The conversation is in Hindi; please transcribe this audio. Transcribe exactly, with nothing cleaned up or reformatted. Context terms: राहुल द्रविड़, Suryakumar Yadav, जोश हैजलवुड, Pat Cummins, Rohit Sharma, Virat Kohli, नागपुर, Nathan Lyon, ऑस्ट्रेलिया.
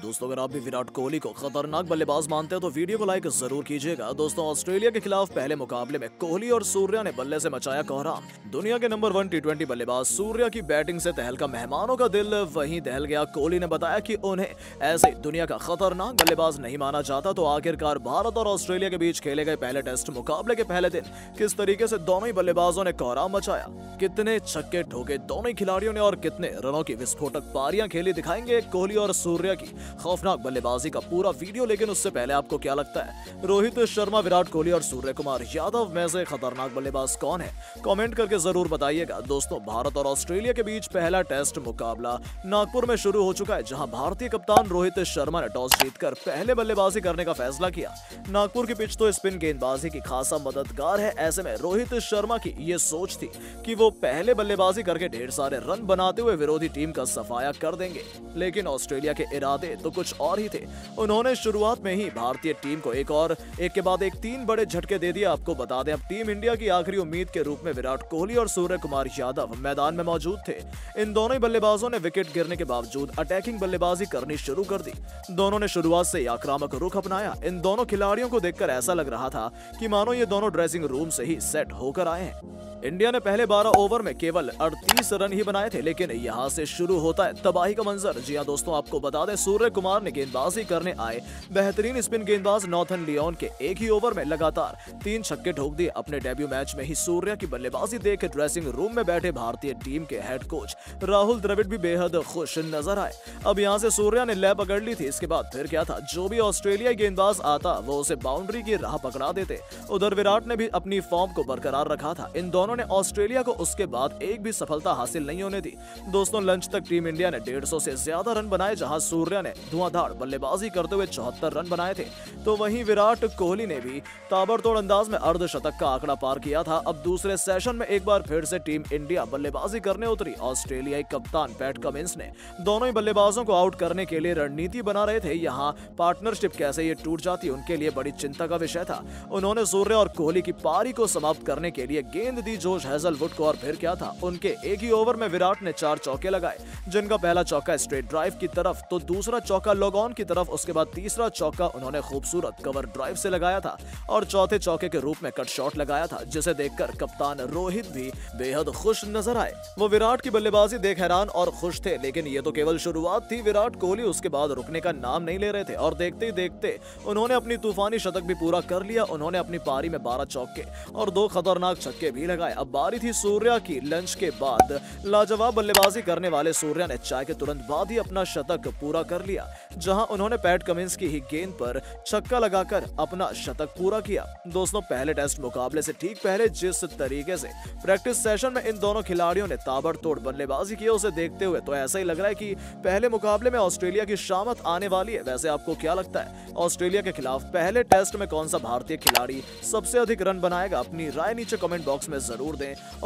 दोस्तों, अगर आप भी विराट कोहली को खतरनाक बल्लेबाज मानते हैं तो वीडियो को लाइक जरूर कीजिएगा। दोस्तों, ऑस्ट्रेलिया के खिलाफ पहले मुकाबले में कोहली और सूर्या ने बल्ले से मचाया कोहराम। दुनिया के नंबर वन टी ट्वेंटी बल्लेबाज सूर्या की बैटिंग से तहलका मेहमानों का दिल वहीं दहल गया। कोहली ने बताया कि उन्हें ऐसे दुनिया का खतरनाक बल्लेबाज नहीं माना जाता। तो आखिरकार भारत और ऑस्ट्रेलिया के बीच खेले गए पहले टेस्ट मुकाबले के पहले दिन किस तरीके से दोनों ही बल्लेबाजों ने कोहराम मचाया, कितने छक्के ठोके दोनों खिलाड़ियों ने और कितने रनों की विस्फोटक पारियां खेली, दिखाएंगे कोहली और सूर्या की खौफनाक बल्लेबाजी का पूरा वीडियो। लेकिन उससे पहले आपको क्या लगता है, रोहित शर्मा, विराट कोहली और सूर्यकुमार यादव में से खतरनाक बल्लेबाज कौन है? कमेंट करके जरूर बताइएगा। दोस्तों, भारत और ऑस्ट्रेलिया के बीच पहला टेस्ट मुकाबला नागपुर में शुरू हो चुका है, जहां भारतीय कप्तान रोहित शर्मा ने टॉस जीतकर पहले बल्लेबाजी करने का फैसला किया। नागपुर की पिच तो स्पिन गेंदबाजी की खासा मददगार है, ऐसे में रोहित शर्मा की ये सोच थी कि वो पहले बल्लेबाजी करके ढेर सारे रन बनाते हुए विरोधी टीम का सफाया कर देंगे। लेकिन ऑस्ट्रेलिया के इरादे तो कुछ और ही थे। उन्होंने शुरुआत में ही भारतीय टीम को एक और एक के बाद एक तीन बड़े झटके दे दिए। आपको बता दें, अब टीम इंडिया की आखिरी उम्मीद के रूप में विराट कोहली और सूर्यकुमार यादव मैदान में मौजूद थे। इन दोनों ही बल्लेबाजों ने विकेट गिरने के बावजूद अटैकिंग बल्लेबाजी करनी शुरू कर दी। दोनों ने शुरुआत से आक्रामक रुख अपनाया। इन दोनों खिलाड़ियों को देखकर ऐसा लग रहा था कि मानो ये दोनों ड्रेसिंग रूम से ही सेट होकर आए हैं। इंडिया ने पहले बारह ओवर में केवल अड़तीस रन ही बनाए थे, लेकिन यहाँ से शुरू होता है तबाही का मंजर। जी हां दोस्तों, आपको बता दें, सूर्य कुमार ने गेंदबाजी करने आए बेहतरीन स्पिन गेंदबाज नॉर्थन लियोन के एक ही ओवर में लगातार तीन छक्के ठोक दिए। अपने डेब्यू मैच में ही सूर्या की बल्लेबाजी देख ड्रेसिंग रूम में बैठे भारतीय टीम के हेड कोच राहुल द्रविड़ भी बेहद खुश नजर आए। अब यहाँ से सूर्या ने लय पकड़ ली थी। इसके बाद फिर क्या था, जो भी ऑस्ट्रेलिया गेंदबाज आता वो उसे बाउंड्री की राह पकड़ा देते। उधर विराट ने भी अपनी फॉर्म को बरकरार रखा था। इन उन्होंने ऑस्ट्रेलिया को उसके बाद एक भी सफलता हासिल नहीं होने दी। दोस्तों, लंच तक टीम इंडिया ने डेढ़ सौ से ज्यादा रन बनाए, जहां सूर्या ने धुआंधार बल्लेबाजी करते हुए चौहत्तर रन बनाए थे, तो वहीं विराट कोहली ने भी ताबड़तोड़ अंदाज में अर्धशतक का आंकड़ा पार किया था। अब दूसरे सेशन में एक बार फिर से टीम इंडिया बल्लेबाजी करने उतरी। ऑस्ट्रेलियाई कप्तान पैट कमिंस ने दोनों ही बल्लेबाजों को आउट करने के लिए रणनीति बना रहे थे। यहाँ पार्टनरशिप कैसे ये टूट जाती उनके लिए बड़ी चिंता का विषय था। उन्होंने सूर्या और कोहली की पारी को समाप्त करने के लिए गेंद जोश हैजलवुड को और फिर क्या था, उनके एक ही ओवर में विराट ने चार चौके लगाए, जिनका पहला चौका स्ट्रेट ड्राइव की तरफ तो दूसरा चौका लॉग ऑन की तरफ, उसके बाद तीसरा चौका उन्होंने खूबसूरत कवर ड्राइव से लगाया था और चौथे चौके के रूप में कट शॉट लगाया था, जिसे देखकर कप्तान रोहित भी बेहद खुश नजर आए। वो विराट की बल्लेबाजी देख हैरान और खुश थे। लेकिन ये तो केवल शुरुआत थी। विराट कोहली उसके बाद रुकने का नाम नहीं ले रहे थे और देखते ही देखते उन्होंने अपनी तूफानी शतक भी पूरा कर लिया। उन्होंने अपनी पारी में बारह चौके और दो खतरनाक छक्के भी। अब बारी थी सूर्या की। लंच के बाद लाजवाब बल्लेबाजी करने वाले सूर्या ने चाय के तुरंत बाद ही अपना शतक पूरा कर लिया, जहां उन्होंने पैट कमिंस की ही गेंद पर छक्का लगाकर अपना शतक पूरा किया। दोस्तों, पहले टेस्ट मुकाबले से ठीक पहले जिस तरीके से प्रैक्टिस सेशन में इन दोनों खिलाड़ियों ने ताबड़तोड़ बल्लेबाजी की, उसे देखते हुए तो ऐसा ही लग रहा है कि पहले मुकाबले में ऑस्ट्रेलिया की शामत आने वाली है। वैसे आपको क्या लगता है, ऑस्ट्रेलिया के खिलाफ पहले टेस्ट में कौन सा भारतीय खिलाड़ी सबसे अधिक रन बनाएगा? अपनी राय नीचे कमेंट बॉक्स में जरूर दें।